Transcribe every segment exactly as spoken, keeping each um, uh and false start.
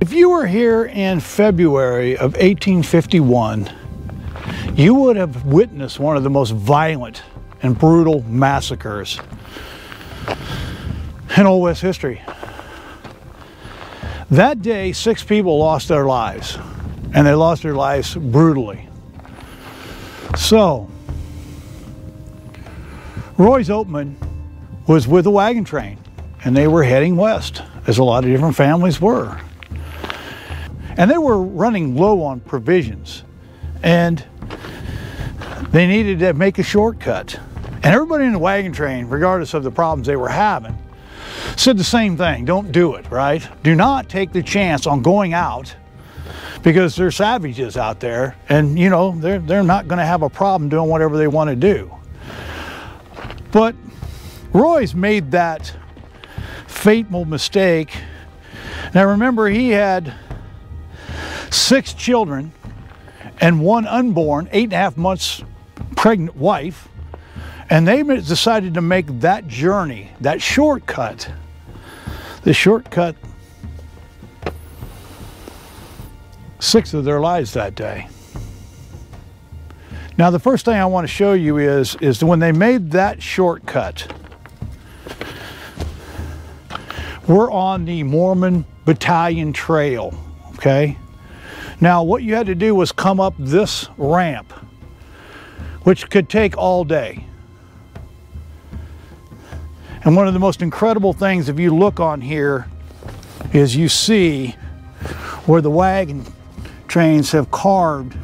If you were here in February of eighteen fifty-one, you would have witnessed one of the most violent and brutal massacres in Old West history. That day, six people lost their lives, and they lost their lives brutally. So, Royce Oatman was with the wagon train, and they were heading west, as a lot of different families were. And they were running low on provisions, and they needed to make a shortcut. And everybody in the wagon train, regardless of the problems they were having, said the same thing: don't do it, right? Do not take the chance on going out, because there's savages out there, and you know, they're, they're not gonna have a problem doing whatever they wanna do. But Royce made that fateful mistake. Now remember, he had six children and one unborn, eight and a half months pregnant wife, and they decided to make that journey, that shortcut. The shortcut, six of their lives that day. Now the first thing I want to show you is, is when they made that shortcut, we're on the Mormon Battalion Trail, okay? Now what you had to do was come up this ramp, which could take all day. And one of the most incredible things, if you look on here, is you see where the wagon trains have carved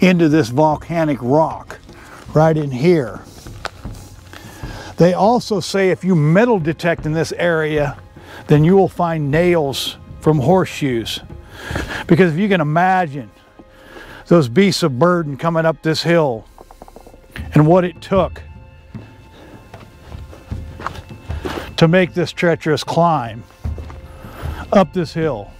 into this volcanic rock, right in here. They also say if you metal detect in this area, then you will find nails from horseshoes. Because if you can imagine those beasts of burden coming up this hill and what it took to make this treacherous climb up this hill.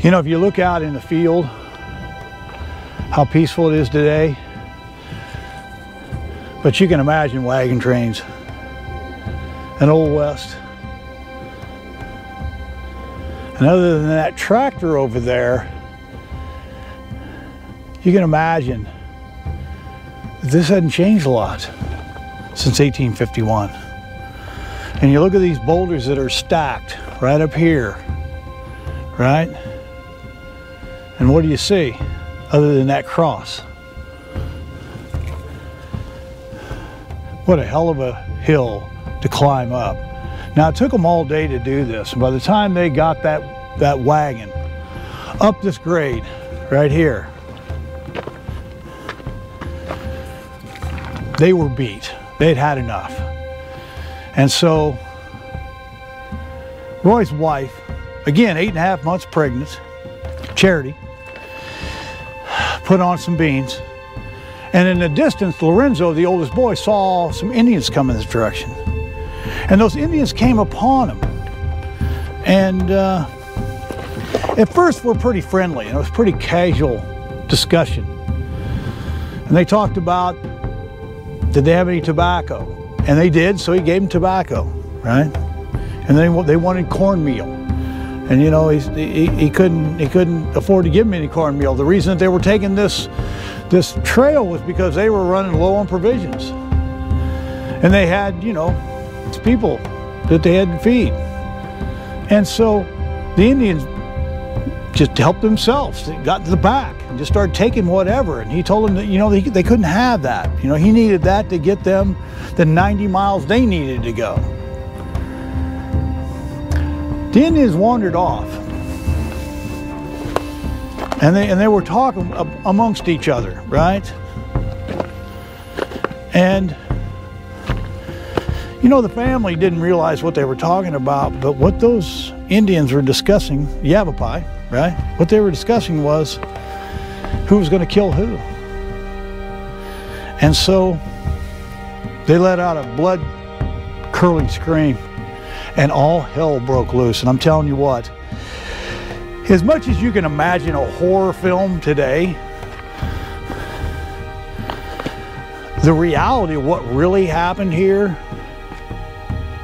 You know, if you look out in the field, how peaceful it is today, but you can imagine wagon trains and Old West. And other than that tractor over there, you can imagine that this hadn't changed a lot since eighteen fifty-one. And you look at these boulders that are stacked right up here, right? And what do you see other than that cross? What a hell of a hill to climb up. Now it took them all day to do this. And by the time they got that, that wagon up this grade right here, they were beat. They'd had enough. And so Royce's wife, again, eight and a half months pregnant, Charity, put on some beans, and in the distance Lorenzo, the oldest boy, saw some Indians come in this direction, and those Indians came upon him, and uh, at first were pretty friendly, and it was pretty casual discussion, and they talked about did they have any tobacco, and they did, so he gave them tobacco, right? And then they wanted cornmeal. And you know, he, he, he, couldn't, he couldn't afford to give me any cornmeal. The reason that they were taking this, this trail was because they were running low on provisions. And they had, you know, it's people that they had to feed. And so the Indians just helped themselves. They got to the back and just started taking whatever. And he told them that, you know, they, they couldn't have that. You know, he needed that to get them the ninety miles they needed to go. The Indians wandered off, and they, and they were talking amongst each other, right? And, you know, the family didn't realize what they were talking about, but what those Indians were discussing, Yavapai, right? What they were discussing was who was going to kill who. And so They let out a blood-curdling scream, and all hell broke loose. And I'm telling you what, as much as you can imagine a horror film today, the reality of what really happened here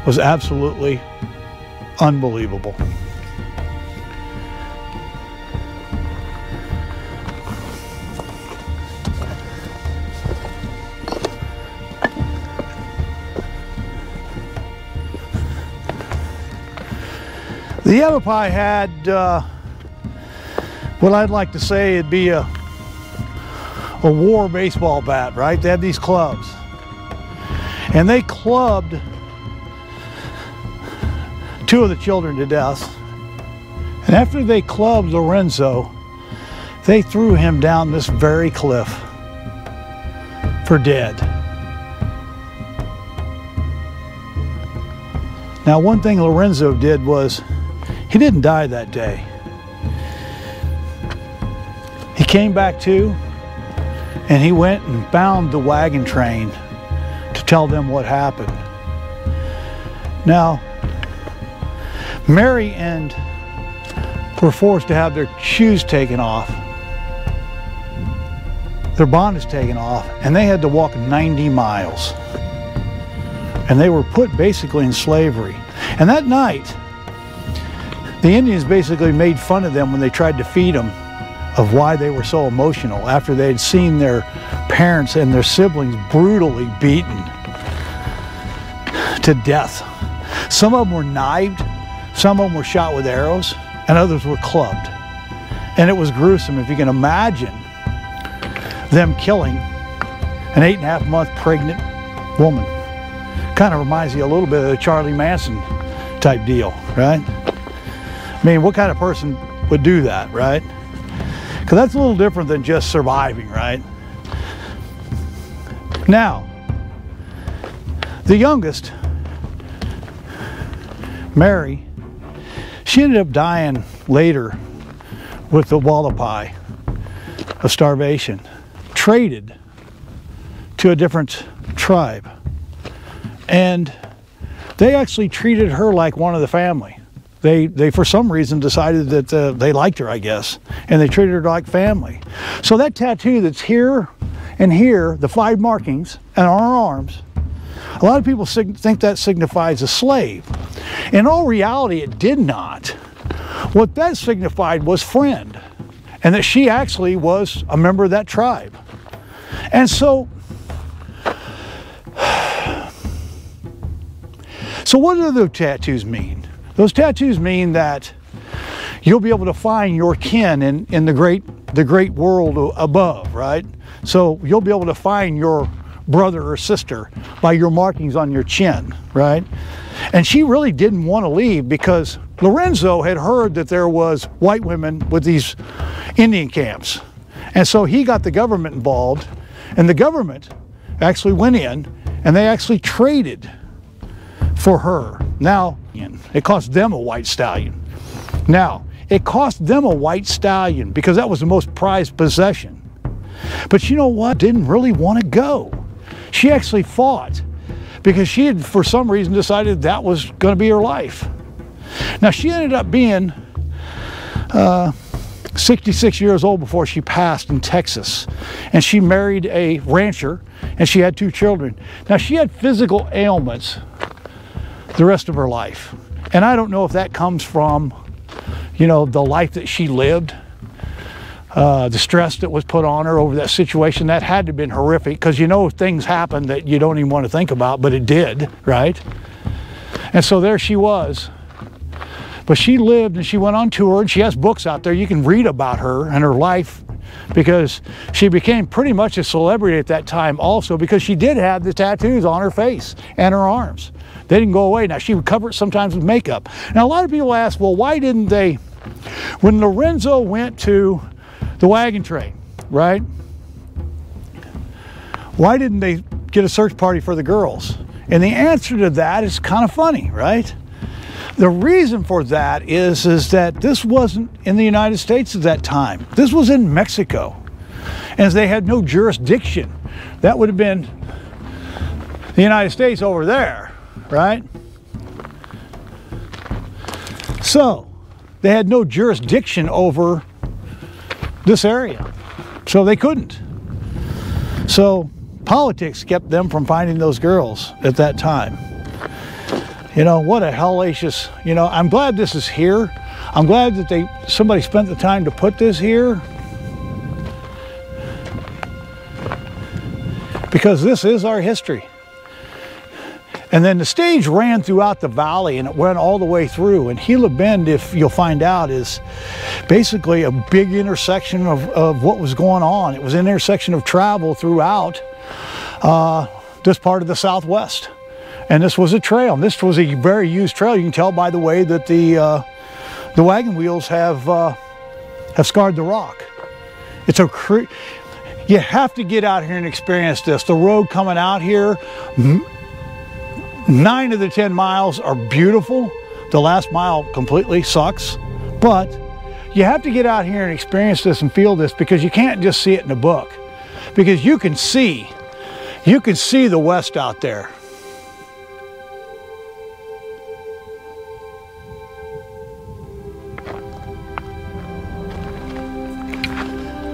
was absolutely unbelievable. The Yavapai had uh, what I'd like to say it'd be a a war baseball bat, right? They had these clubs, and they clubbed two of the children to death. And after they clubbed Lorenzo, they threw him down this very cliff for dead. Now, one thing Lorenzo did was, he didn't die that day. He came back to, and he went and found the wagon train to tell them what happened. Now, Mary and were forced to have their shoes taken off, their bonnets taken off, and they had to walk ninety miles. And they were put basically in slavery. And that night, the Indians basically made fun of them when they tried to feed them, of why they were so emotional after they had seen their parents and their siblings brutally beaten to death. Some of them were knived, some of them were shot with arrows, and others were clubbed. And it was gruesome, if you can imagine them killing an eight and a half month pregnant woman. Kind of reminds you a little bit of a Charlie Manson type deal, right? I mean, what kind of person would do that, right? Because that's a little different than just surviving, right? Now, the youngest, Mary, she ended up dying later with the Wallapai of starvation, traded to a different tribe. And they actually treated her like one of the family. They, they, for some reason, decided that uh, they liked her, I guess, and they treated her like family. So that tattoo that's here and here, the five markings, and on our arms, a lot of people think that signifies a slave. In all reality, it did not. What that signified was friend, and that she actually was a member of that tribe. And so, so what do those tattoos mean? Those tattoos mean that you'll be able to find your kin in, in the great, the great world above, right? So you'll be able to find your brother or sister by your markings on your chin, right? And she really didn't want to leave because Lorenzo had heard that there was white women with these Indian camps. And so he got the government involved, and the government actually went in and they actually traded for her. Now, it cost them a white stallion. Now, it cost them a white stallion because that was the most prized possession. But you know what? Didn't really want to go. She actually fought because she had, for some reason, decided that was going to be her life. Now, she ended up being uh, sixty-six years old before she passed in Texas. And she married a rancher, and she had two children. Now, she had physical ailments the rest of her life. And I don't know if that comes from, you know, the life that she lived, uh, the stress that was put on her over that situation. That had to have been horrific, because you know things happen that you don't even want to think about, but it did, right? And so there she was. But she lived and she went on tour, and she has books out there. You can read about her and her life, because she became pretty much a celebrity at that time also, because she did have the tattoos on her face and her arms. They didn't go away. Now, she would cover it sometimes with makeup. Now, a lot of people ask, well, why didn't they? When Lorenzo went to the wagon train, right? Why didn't they get a search party for the girls? And the answer to that is kind of funny, right? The reason for that is, is that this wasn't in the United States at that time. This was in Mexico, and they had no jurisdiction. That would have been the United States over there, right? So they had no jurisdiction over this area, so they couldn't. So politics kept them from finding those girls at that time. You know, what a hellacious, you know, I'm glad this is here. I'm glad that they somebody spent the time to put this here, because this is our history. And then the stage ran throughout the valley, and it went all the way through. And Gila Bend, if you'll find out, is basically a big intersection of, of what was going on. It was an intersection of travel throughout uh, this part of the Southwest. And this was a trail, and this was a very used trail. You can tell by the way that the, uh, the wagon wheels have, uh, have scarred the rock. It's a cre you have to get out here and experience this. The road coming out here, nine of the ten miles are beautiful. The last mile completely sucks, but you have to get out here and experience this and feel this, because you can't just see it in a book, because you can see, you can see the West out there.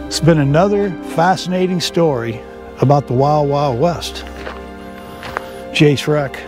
It's been another fascinating story about the Wild Wild West. Jace Wreck.